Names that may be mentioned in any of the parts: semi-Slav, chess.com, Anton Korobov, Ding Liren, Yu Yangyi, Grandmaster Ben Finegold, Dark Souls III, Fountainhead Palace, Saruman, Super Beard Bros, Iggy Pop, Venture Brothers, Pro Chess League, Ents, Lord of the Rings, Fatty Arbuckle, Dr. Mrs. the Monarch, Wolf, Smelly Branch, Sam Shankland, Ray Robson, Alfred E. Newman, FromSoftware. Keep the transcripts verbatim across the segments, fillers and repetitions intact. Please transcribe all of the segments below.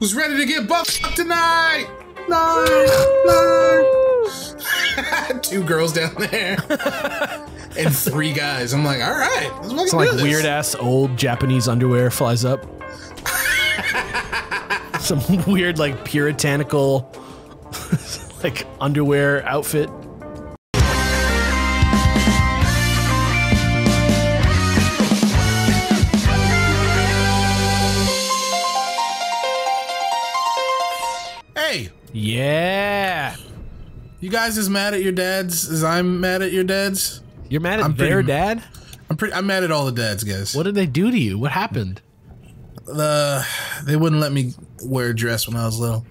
Who's ready to get buffed up tonight? Nine, nine. Two girls down there and three guys. I'm like, all right. It's like weird ass old Japanese underwear flies up. Some weird like puritanical like underwear outfit. Yeah. You guys as mad at your dads as I'm mad at your dads? You're mad at I'm their pretty, dad? I'm pretty I'm mad at all the dads, guys. What did they do to you? What happened? Uh they wouldn't let me wear a dress when I was little.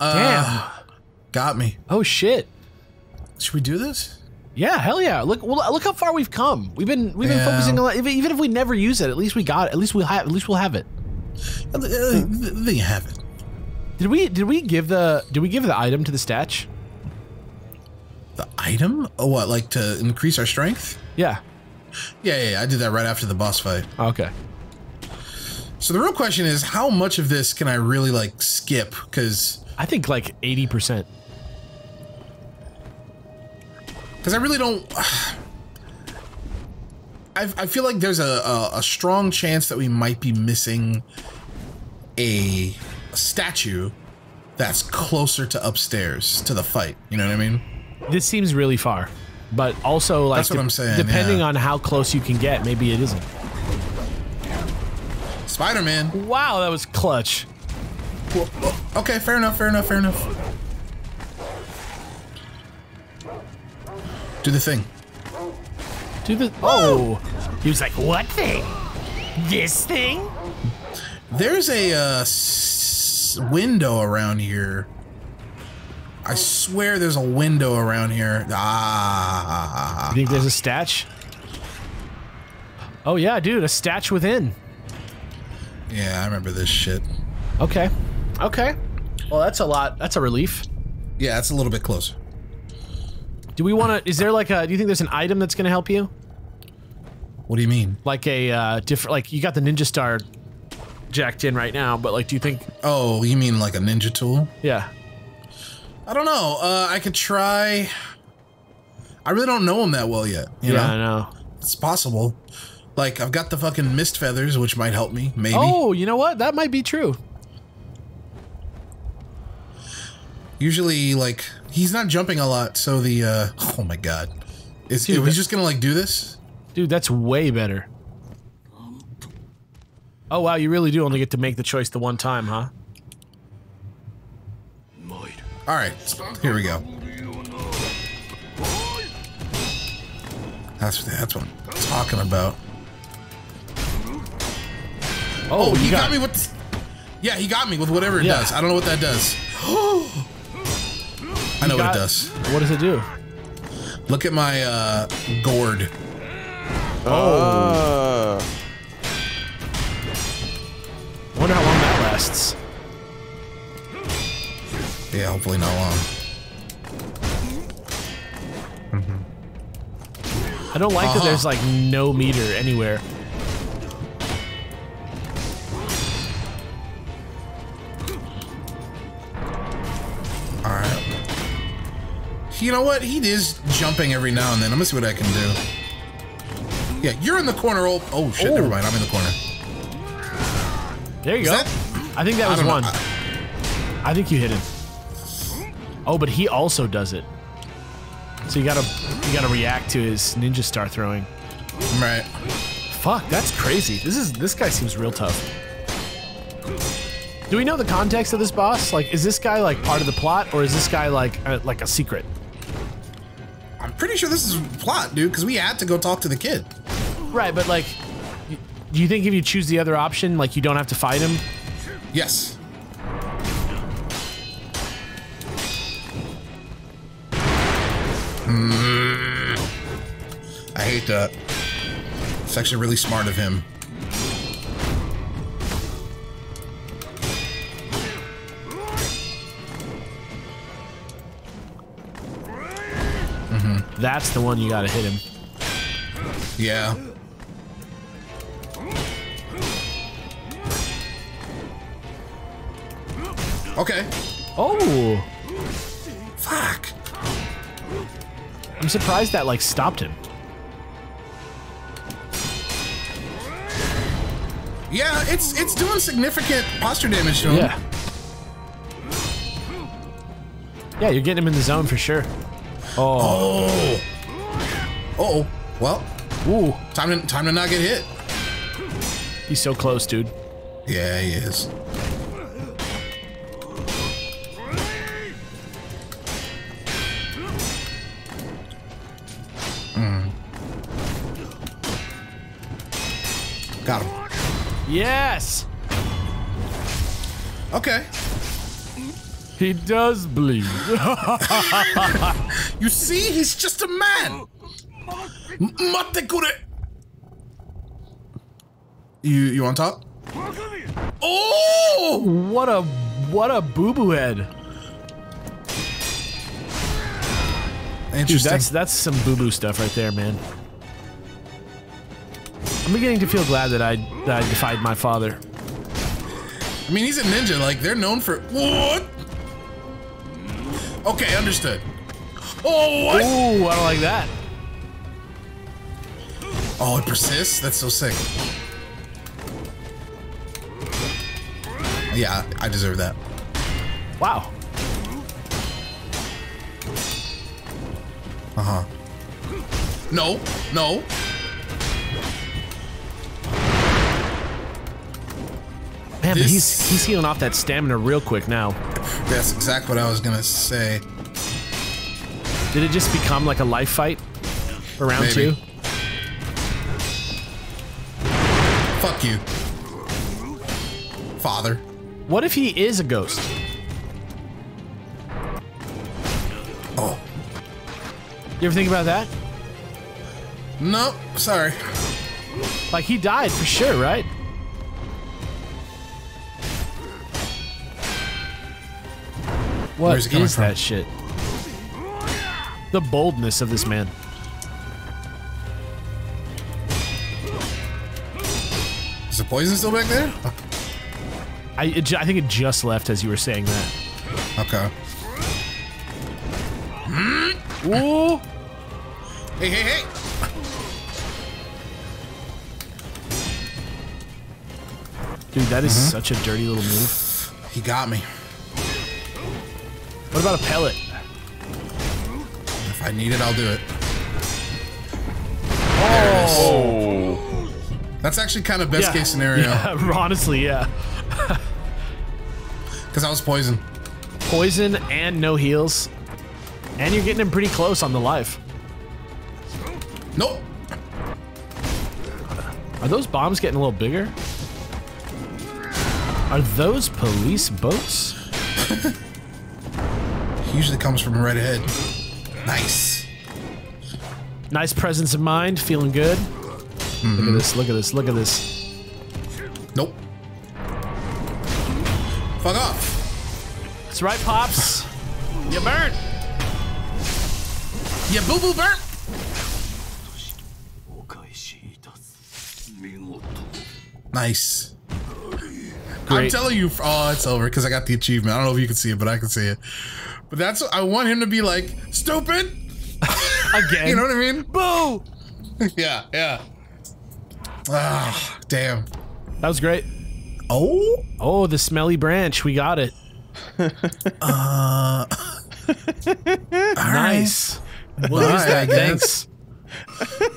Uh, Damn. Got me. Oh shit. Should we do this? Yeah, hell yeah. Look well, look how far we've come. We've been we've been yeah. focusing a lot, even if we never use it, at least we got it. At least we'll have at least we'll have it. They have it. Did we did we give the did we give the item to the statue? The item? Oh, what? Like to increase our strength? Yeah. yeah. Yeah, yeah. I did that right after the boss fight. Okay. So the real question is, how much of this can I really like skip? Because I think like eighty percent. Because I really don't. I I feel like there's a, a a strong chance that we might be missing a. statue that's closer to upstairs to the fight. You know what I mean? This seems really far, but also like that's what I'm saying, depending yeah. on how close you can get, maybe it isn't. Spider-Man. Wow, that was clutch. Okay, fair enough, fair enough, fair enough. Do the thing. Do the oh. oh. He was like, what thing? This thing? There's a uh window around here. I swear there's a window around here. Ah. You think there's a statue? Oh yeah, dude, a statue within. Yeah, I remember this shit. Okay. Okay. Well, that's a lot. That's a relief. Yeah, that's a little bit closer. Do we want to, is there like a, do you think there's an item that's going to help you? What do you mean? Like a uh, different, like you got the ninja star jacked in right now, but like, do you think? Oh, you mean like a ninja tool? Yeah. I don't know. Uh, I could try. I really don't know him that well yet. You yeah, know? I know. It's possible. Like, I've got the fucking mist feathers, which might help me. Maybe. Oh, you know what? That might be true. Usually, like, he's not jumping a lot, so the. Uh, oh my god, is he just gonna like do this? Dude, that's way better. Oh wow, you really do only get to make the choice the one time, huh? Alright, here we go. That's, that's what I'm talking about. Oh, oh he got, got me with... This. Yeah, he got me with whatever it yeah. does. I don't know what that does. I know you what got, it does. What does it do? Look at my uh, gourd. Oh. Uh. I wonder how long that lasts. Yeah, hopefully not long. Mm-hmm. I don't like uh-huh. that there's like no meter anywhere. Alright. You know what? He is jumping every now and then. I'm gonna see what I can do. Yeah, you're in the corner, old. Oh shit, oh. never mind. I'm in the corner. There you was go. That? I think that was I one. I, I think you hit him. Oh, but he also does it. So you gotta, you gotta react to his ninja star throwing. Right. Fuck, that's crazy. This is, this guy seems real tough. Do we know the context of this boss? Like, is this guy like part of the plot, or is this guy like, uh, like a secret? I'm pretty sure this is plot, dude, because we had to go talk to the kid. Right, but like. Do you think if you choose the other option, like you don't have to fight him? Yes. Mm. I hate that. It's actually really smart of him. Mm-hmm. That's the one you gotta hit him. Yeah. Okay. Oh. Fuck. I'm surprised that, like, stopped him. Yeah, it's it's doing significant posture damage to him. Yeah. Yeah, you're getting him in the zone for sure. Oh. Oh. Uh-oh. Well. Ooh. Time to time to not get hit. He's so close, dude. Yeah, he is. Mm. Got him. Yes. Okay. He does bleed. You see, he's just a man. Matekure. You you on top? Oh! What a what a boo boo head. Interesting. Dude, that's that's some boo boo stuff right there, man. I'm beginning to feel glad that I that I defied my father. I mean, he's a ninja. Like, they're known for what? Okay, understood. Oh, what? Ooh, I don't like that. Oh, it persists? That's so sick. Yeah, I deserve that. Wow. Uh-huh. No, no. Man, this... but he's, he's healing off that stamina real quick now. That's exactly what I was gonna say. Did it just become like a life fight? Around Maybe. two? Fuck you. Father. What if he is a ghost? Oh. You ever think about that? No, sorry. Like, he died for sure, right? What is that from? shit? The boldness of this man. Is the poison still back there? I, it, I think it just left as you were saying that. Okay. Ooh. Hey, hey, hey! Dude, that is mm-hmm. such a dirty little move. He got me. What about a pellet? If I need it, I'll do it. Oh! That's actually kind of best yeah. case scenario. Yeah, honestly, yeah. Because I was poison. Poison and no heals. And you're getting him pretty close on the life. Nope. Are those bombs getting a little bigger? Are those police boats? Usually comes from right ahead. Nice. Nice presence of mind, feeling good. Mm-hmm. Look at this, look at this, look at this. Nope. Fuck off. That's right, Pops. You burnt. You boo-boo burnt. Nice. Great. I'm telling you, oh, it's over because I got the achievement. I don't know if you can see it, but I can see it. But that's, I want him to be like, stupid! Again. You know what I mean? Boo! Yeah, yeah. Ah, damn. That was great. Oh? Oh, the smelly branch. We got it. uh. Nice. Right. What is that? Thanks.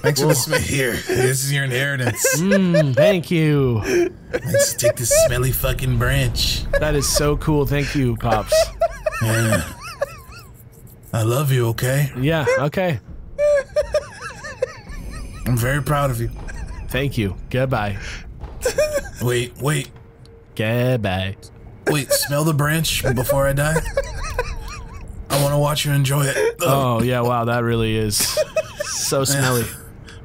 Thanks for listening. Here, this is your inheritance. Mm, thank you. Let's take this smelly fucking branch. That is so cool. Thank you, Pops. Yeah. I love you, okay? Yeah, okay. I'm very proud of you. Thank you. Goodbye. Wait, wait. Goodbye. Wait, smell the branch before I die? I want to watch you enjoy it. Oh, yeah, wow, that really is... so smelly.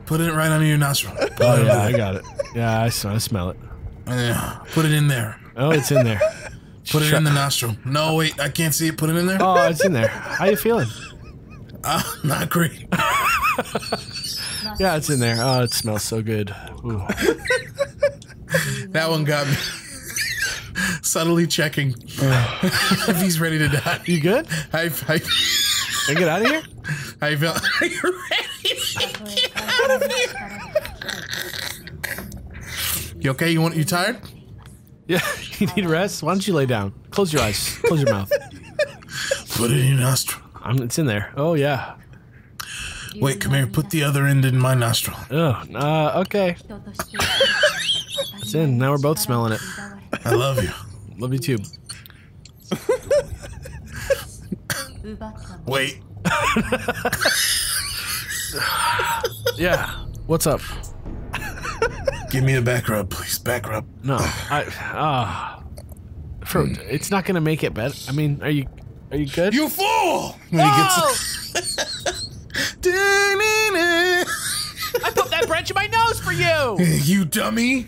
Put it right under your nostril. Put oh yeah, I got it. Yeah, I smell, I smell it. Yeah, put it in there. Oh, it's in there. Put Shut it in the nostril. No, wait, I can't see it. Put it in there. Oh, it's in there. How you feeling? Uh, not great. Yeah, it's in there. Oh, it smells so good. Ooh. That one got me. subtly checking if he's ready to die. You good? I I Can I get out of here? I felt. Are you ready to get out of here? You okay? You want? You tired? Yeah. You need rest. Why don't you lay down? Close your eyes. Close your mouth. Put it in your nostril. I'm, it's in there. Oh yeah. Wait, come here. Put the other end in my nostril. Oh, uh, okay. It's in. Now we're both smelling it. I love you. Love you too. Wait. Yeah. What's up? Give me a back rub, please. Back rub. No. I. Ah. Uh, fruit. It's not gonna make it better. I mean, are you? Are you good? You fool! When he gets I put that branch in my nose for you! You dummy!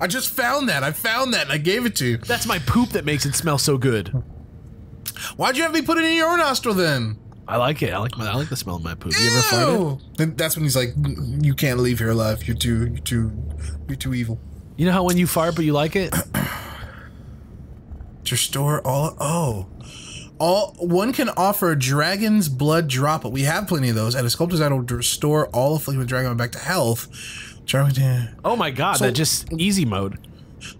I just found that. I found that and I gave it to you. That's my poop that makes it smell so good. Why'd you have me put it in your nostril then? I like it. I like my, I like the smell of my poop. Ew. You ever farted? Then that's when he's like, you can't leave here alive. You're too, you're too, you're too evil. You know how when you fart but you like it? To store all, oh. All one can offer a dragon's blood droplet. We have plenty of those, and a sculptor's idol to restore all afflicted with dragon back to health. Oh my god, so, that just easy mode.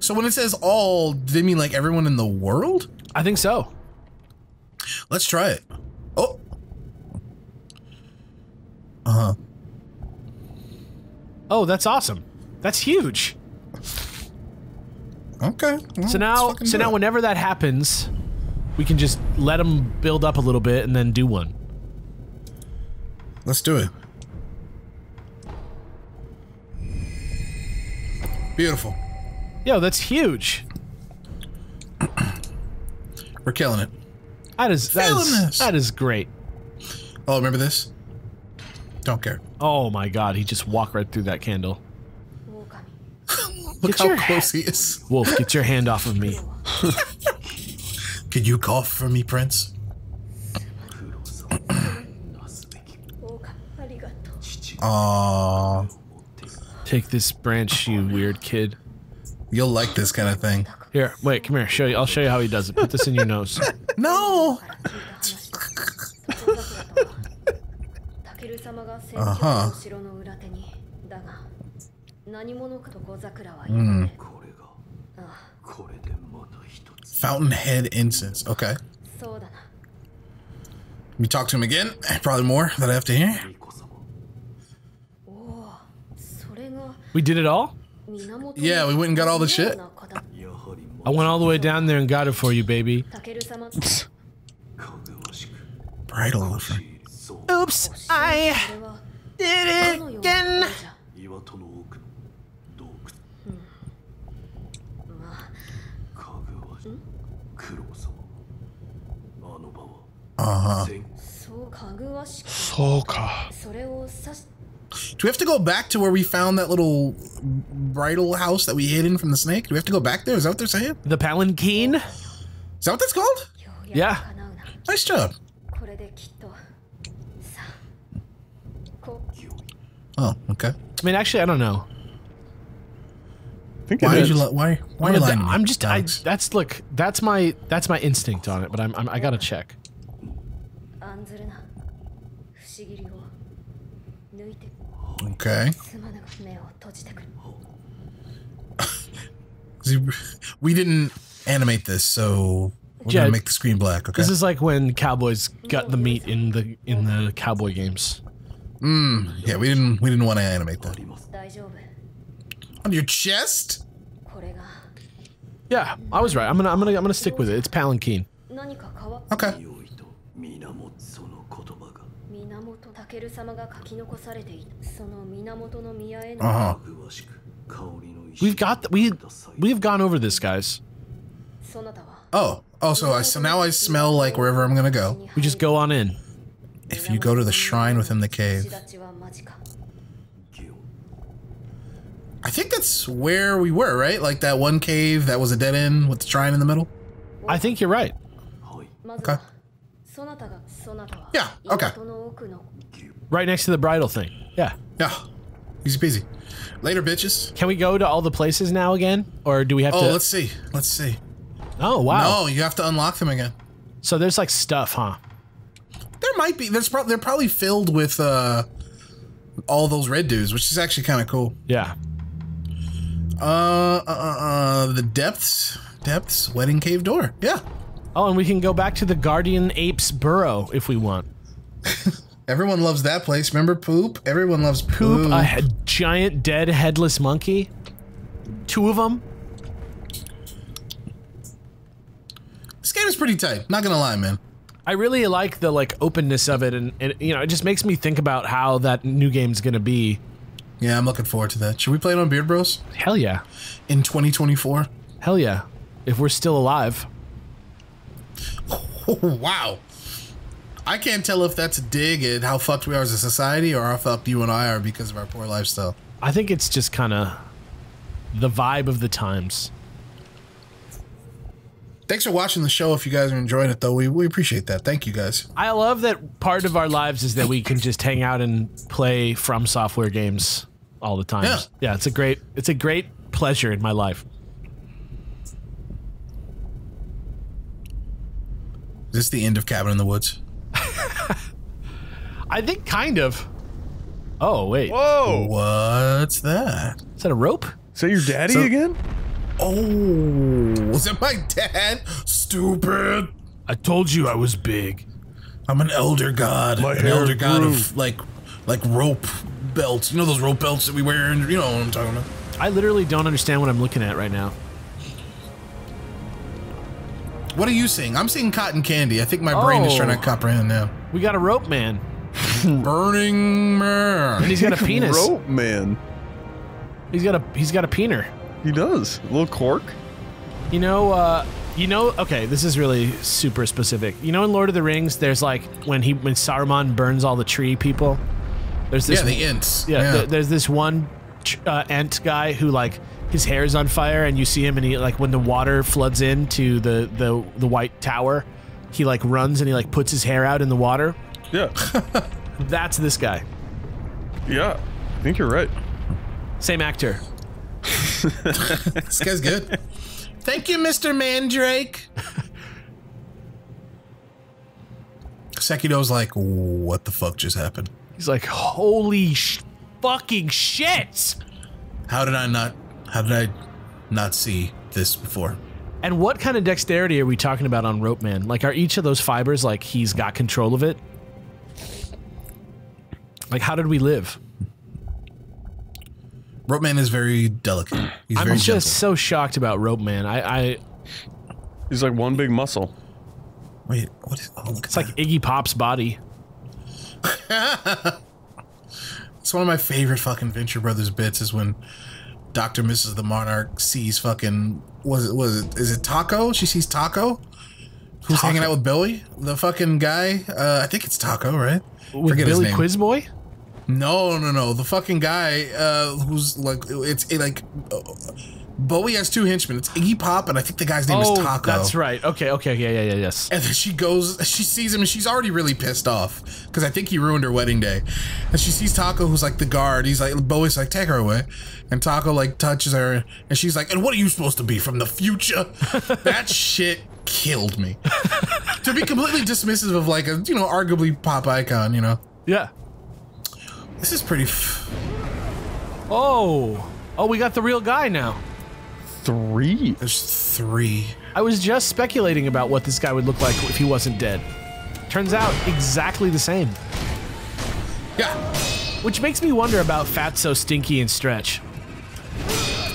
So when it says all, do they mean like everyone in the world? I think so. Let's try it. Oh. Uh huh. Oh, that's awesome. That's huge. Okay. Well, so now, so now, it. whenever that happens. We can just let them build up a little bit and then do one. Let's do it. Beautiful. Yo, that's huge. We're killing it. That is that is, that is great. Oh, remember this? Don't care. Oh my god, he just walked right through that candle. Look how close he is. Wolf, get your hand off of me. Could you cough for me, Prince? Aww. Take this branch, you weird kid. You'll like this kind of thing. Here, wait, come here. Show you. I'll show you how he does it. Put this in your nose. No. Uh huh. Mm. Fountainhead incense. Okay. Let me talk to him again. Probably more that I have to hear. We did it all? Yeah, we went and got all the shit. I went all the way down there and got it for you, baby. Bridal offer. Oops, I did it again. Uh-huh. Soka. Do we have to go back to where we found that little bridal house that we hid in from the snake? Do we have to go back there? Is that what they're saying? The palanquin? Is that what that's called? Yeah. Nice job. Oh, okay. I mean, actually, I don't know. I think why did you? Why? Why are you lying? I'm just. I, that's look. That's my. That's my instinct on it. But I'm. I'm I gotta check. Okay. We didn't animate this, so we're yeah, gonna make the screen black. Okay. This is like when cowboys got the meat in the in the cowboy games. Mm. Yeah, we didn't. We didn't want to animate that. On your chest? Yeah, I was right. I'm gonna. I'm gonna. I'm gonna stick with it. It's palanquin. Okay. Uh-huh. We've got the, we we've gone over this, guys. Oh, oh, so I so now I smell like wherever I'm gonna go. We just go on in. If you go to the shrine within the cave. I think that's where we were, right? Like that one cave that was a dead end with the shrine in the middle. I think you're right. Okay. Yeah, okay. Right next to the bridal thing. Yeah. Yeah. Easy peasy. Later, bitches. Can we go to all the places now again? Or do we have oh, to... Oh, let's see. Let's see. Oh, wow. No, you have to unlock them again. So there's like stuff, huh? There might be. There's pro- they're probably filled with uh, all those red dudes, which is actually kind of cool. Yeah. Uh, uh, uh, the depths, depths, wedding cave door. Yeah. Oh, and we can go back to the Guardian Apes Burrow if we want. Everyone loves that place. Remember poop? Everyone loves poop. poop a giant dead headless monkey. Two of them. This game is pretty tight. Not gonna lie, man. I really like the like openness of it, and, and you know, it just makes me think about how that new game's gonna be. Yeah, I'm looking forward to that. Should we play it on Beard Bros? Hell yeah. In twenty twenty-four? Hell yeah. If we're still alive. Oh, wow. I can't tell if that's a dig at how fucked we are as a society or how fucked you and I are because of our poor lifestyle. I think it's just kind of the vibe of the times. Thanks for watching the show. If you guys are enjoying it, though, we, we appreciate that. Thank you, guys. I love that part of our lives is that we can just hang out and play From Software games all the time. Yeah, yeah, it's a great it's a great pleasure in my life. Is this the end of Cabin in the Woods? I think kind of. Oh, wait. Whoa. What's that? Is that a rope? Is that your daddy so, again? Oh, was that my dad? Stupid. I told you I was big. I'm an elder god. My an elder god grew. of like like rope belts. You know those rope belts that we wear? And you know what I'm talking about. I literally don't understand what I'm looking at right now. What are you seeing? I'm seeing cotton candy. I think my brain oh. is trying to comprehend now. We got a rope man. Burning man. And he's got a penis. Rope man. He's got a he's got a peener. He does. A little cork. You know, uh, you know, okay, this is really super specific. You know in Lord of the Rings, there's like when he when Saruman burns all the tree people. There's this Yeah, the Ents. Yeah, yeah. Th there's this one uh, Ent guy who like his hair is on fire, and you see him, and he like when the water floods into the the the White Tower, he like runs and he like puts his hair out in the water. Yeah, that's this guy. Yeah, I think you're right. Same actor. This guy's good. Thank you, Mister Mandrake. Sekido's like, what the fuck just happened? He's like, holy sh fucking shit! How did I not? How did I not see this before? And what kind of dexterity are we talking about on Rope Man? Like, are each of those fibers, like, he's got control of it? Like, how did we live? Rope Man is very delicate. He's I'm very just gentle. so shocked about Rope Man. I, I... He's like one big muscle. Wait, what is... Oh, look it's at like that. Iggy Pop's body. It's one of my favorite fucking Venture Brothers bits is when Doctor Missus the Monarch sees fucking was it was it is it Taco? She sees Taco, who's Taco. hanging out with Billy, the fucking guy. Uh, I think it's Taco, right? With Forget Billy his name. Quizboy? No, no, no. The fucking guy uh, who's like it's it, like uh, Bowie has two henchmen. It's Iggy Pop, and I think the guy's name oh, is Taco. That's right. Okay, okay, yeah, yeah, yeah, yes. And then she goes, she sees him, and she's already really pissed off because I think he ruined her wedding day. And she sees Taco, who's like the guard. He's like, Bowie's like, take her away. And Taco like touches her, and she's like, and what are you supposed to be from the future? That shit killed me. To be completely dismissive of like a, you know, arguably pop icon, you know? Yeah. This is pretty. F oh, oh, we got the real guy now. Three? There's three. I was just speculating about what this guy would look like if he wasn't dead. Turns out exactly the same. Yeah. Which makes me wonder about Fatso, Stinky, and Stretch.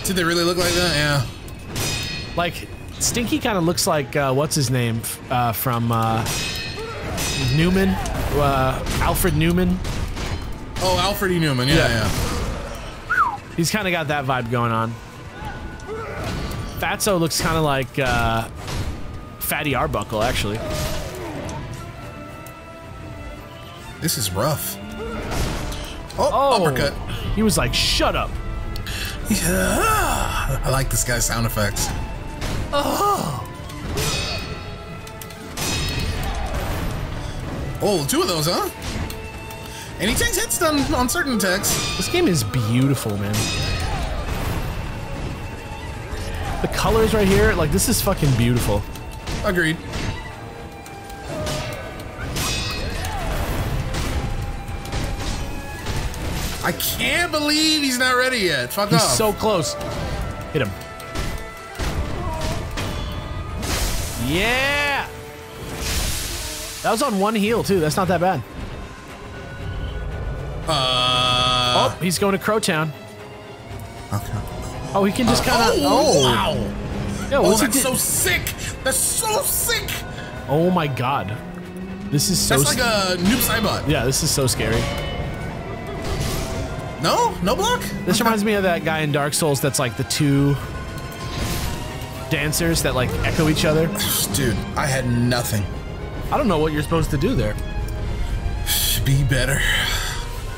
Did they really look like that? Yeah. Like, Stinky kind of looks like, uh, what's his name? Uh, from uh, Newman? Uh, Alfred Newman? Oh, Alfred E. Newman. Yeah, yeah. yeah. He's kind of got that vibe going on. Fatso looks kind of like uh, Fatty Arbuckle, actually. This is rough. Oh, oh, uppercut. He was like, shut up. Yeah. I like this guy's sound effects. Oh. Oh, two of those, huh? And he takes hits on, on certain attacks. This game is beautiful, man. The colors right here, like, this is fucking beautiful. Agreed. I can't believe he's not ready yet. Fuck off. He's so close. Hit him. Yeah! That was on one heel, too. That's not that bad. Uh, oh, he's going to Crowtown. Okay. Oh, he can just kind of... Uh, oh, oh, wow. Yo, oh, that's so sick. That's so sick. Oh, my God. This is so... That's like a noob Cybot. Yeah, this is so scary. No? No block? This reminds me of that guy in Dark Souls that's like the two dancers that like echo each other. Dude, I had nothing. I don't know what you're supposed to do there. Be better.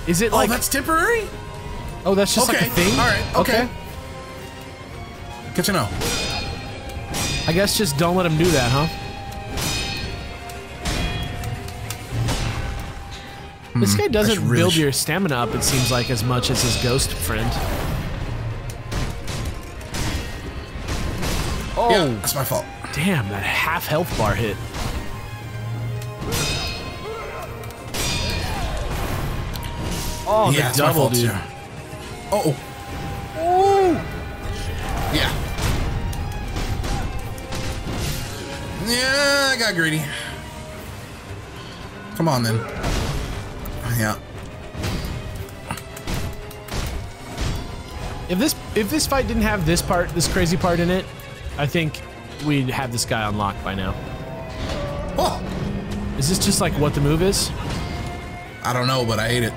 Is it like... Oh, that's temporary? Oh, that's just okay. like a thing? Alright, okay. okay. Good to know. I guess just don't let him do that, huh? This guy doesn't really build your stamina up, it seems like, as much as his ghost friend. Oh, yeah, that's my fault. Damn, that half health bar hit. Oh, yeah, the double, dude. Yeah. Uh oh. Ooh. Yeah. Yeah, I got greedy. Come on, then. Yeah. If this if this fight didn't have this part, this crazy part in it, I think we'd have this guy unlocked by now. Oh. Is this just like what the move is? I don't know, but I ate it.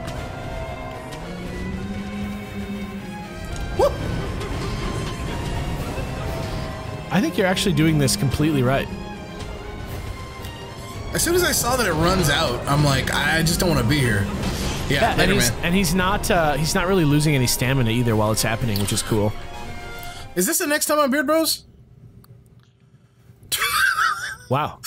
Whoop. I think you're actually doing this completely right. As soon as I saw that it runs out, I'm like, I just don't want to be here. Yeah, yeah later, and he's, man. And he's not, uh, he's not really losing any stamina either while it's happening, which is cool. Is this the next time on Beard Bros? Wow.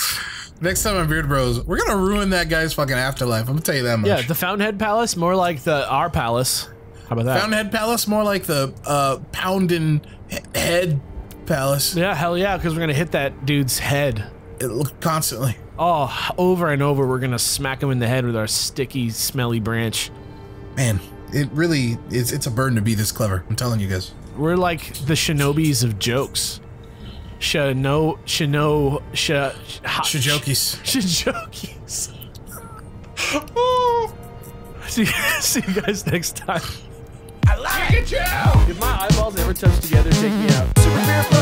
Next time on Beard Bros, we're going to ruin that guy's fucking afterlife. I'm going to tell you that much. Yeah, the Fountainhead Palace, more like the our palace. How about that? Fountainhead Palace, more like the uh, Poundin' Head Palace. Yeah, hell yeah, because we're going to hit that dude's head. It looked constantly. Oh, over and over, we're gonna smack him in the head with our sticky, smelly branch. Man, it really is, it's a burden to be this clever. I'm telling you guys. We're like the shinobis of jokes. Shino, shino, sh, shijokis. Shijokis. Oh. See, see you guys next time. I like it, Joe! If my eyeballs ever touch together, take me out. Super Beard Bros.